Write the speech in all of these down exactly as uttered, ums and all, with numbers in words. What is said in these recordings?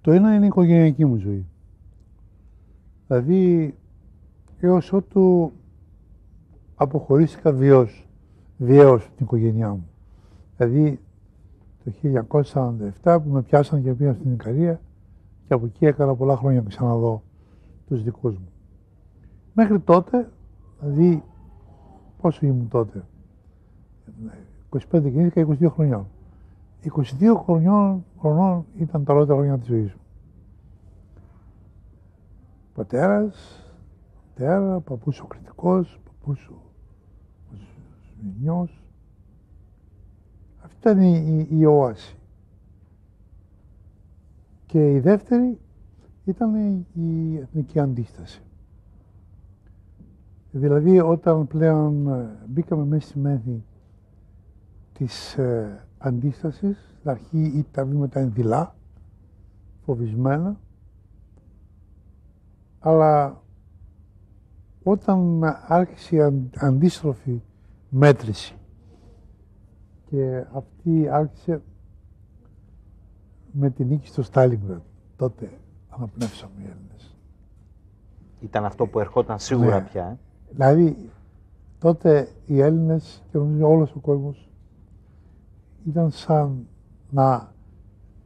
Το ένα είναι η οικογενειακή μου ζωή. Δηλαδή, έως ότου αποχωρήθηκα βιός, βιαίως την οικογένειά μου. Δηλαδή, το χίλια εννιακόσια σαράντα επτά που με πιάσαν και πήγαν στην Ικαρία και από εκεί έκανα πολλά χρόνια να ξαναδώ τους δικούς μου. Μέχρι τότε, δηλαδή, πόσο ήμουν τότε, είκοσι πέντε γεννήθηκα, είκοσι δύο χρονιών. είκοσι δύο χρονιών, χρονών ήταν τα λότερα χρόνια της ζωής μου. Πατέρας, πατέρα, παππούς ο κριτικός, παππούς ο σμηνιός. Αυτή ήταν η, η, η όαση. Και η δεύτερη ήταν η εθνική αντίσταση. Δηλαδή, όταν πλέον μπήκαμε μέσα στη μέθη της ε, αντίστασης, στην αρχή ή τα βήματα ενδυλά, φοβισμένα, αλλά όταν άρχισε η αντίστροφη μέτρηση και αυτή άρχισε με την νίκη στο Στάλινγκραντ, τότε αναπνεύσαμε οι Έλληνες. Ήταν αυτό που ερχόταν σίγουρα ε, πια. Ε. Δηλαδή, τότε οι Έλληνες και νομίζω όλος ο κόσμος ήταν σαν να,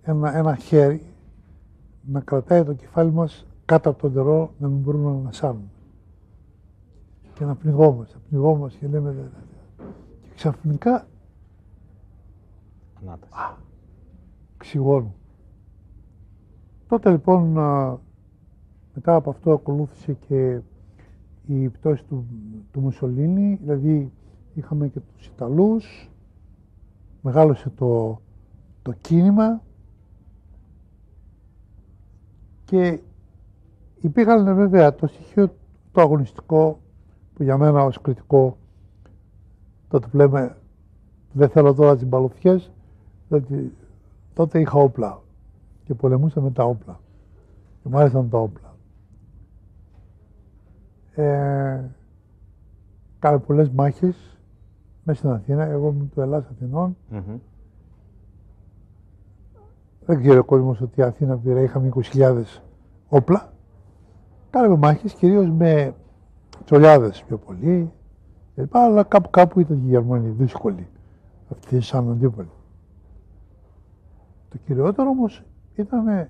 ένα, ένα χέρι να κρατάει το κεφάλι μας κάτω από το νερό, να μην μπορούμε να ανασάνουμε. Και να πνιγόμαστε, να πνιγόμαστε και λέμε... Δε, δε, δε. Και ξαφνικά... Ανάταση. Α, ξυγώνω. Τότε λοιπόν, α, μετά από αυτό ακολούθησε και η πτώση του, του Μουσολίνη, δηλαδή είχαμε και τους Ιταλούς, μεγάλωσε το, το κίνημα και υπήρχαν βέβαια το στοιχείο το αγωνιστικό που για μένα ως κριτικό, τότε που λέμε δεν θέλω τώρα τις μπαλωφιές, δηλαδή τότε είχα όπλα και πολεμούσα με τα όπλα και μου άρεσαν τα όπλα. Ε, Κάνε πολλές μάχες μέσα στην Αθήνα. Εγώ ήμουν του Ελλάς Αθηνών. Mm-hmm. Δεν ξέρει ο κόσμος ότι η Αθήνα πήρα, είχαμε είκοσι χιλιάδες όπλα. Κάναμε μάχες κυρίως με τσολιάδες πιο πολύ, αλλά κάπου κάπου ήταν και οι Γερμανοί δύσκολοι. Αυτοί σαν αντίπαλοι. Το κυριότερο όμως ήταν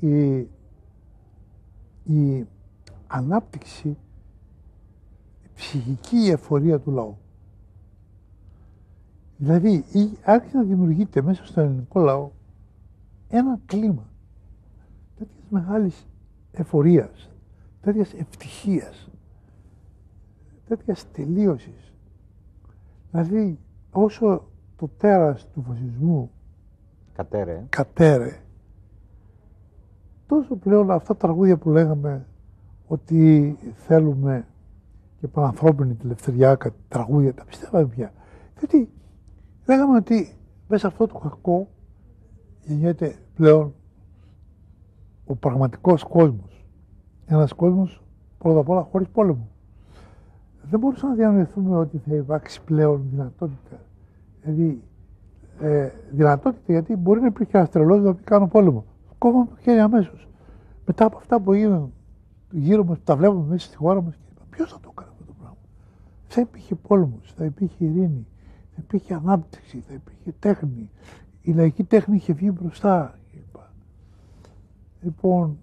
η, η ανάπτυξη, ψυχική εφορία του λαού. Δηλαδή, άρχισε να δημιουργείται μέσα στον ελληνικό λαό ένα κλίμα τέτοιας μεγάλης εφορίας, τέτοιας ευτυχίας, τέτοιας τελείωσης. Δηλαδή, όσο το τέρας του φασισμού κατέρε, κατέρε τόσο πλέον αυτά τα τραγούδια που λέγαμε ότι θέλουμε και πανανθρώπινη τη ελευθεριά, τραγούδια, τα πιστεύαμε πια. Γιατί λέγαμε ότι μέσα αυτό το κακό γεννιέται πλέον ο πραγματικός κόσμος. Ένας κόσμος πρώτα απ' όλα χωρίς πόλεμο. Δεν μπορούσαμε να διανοηθούμε ότι θα υπάρξει πλέον δυνατότητα. Δηλαδή, ε, δυνατότητα γιατί μπορεί να υπήρχε ένας τρελός να πει κάνω πόλεμο. Κόβαμε το χέρι αμέσως. Μετά από αυτά που έγιναν γύρω μας, τα βλέπουμε μέσα στη χώρα μας και είπα, ποιος θα το έκανε αυτό το πράγμα. Θα υπήρχε πόλεμος, θα υπήρχε ειρήνη, θα υπήρχε ανάπτυξη, θα υπήρχε τέχνη. Η λαϊκή τέχνη είχε βγει μπροστά, είπα. Λοιπόν,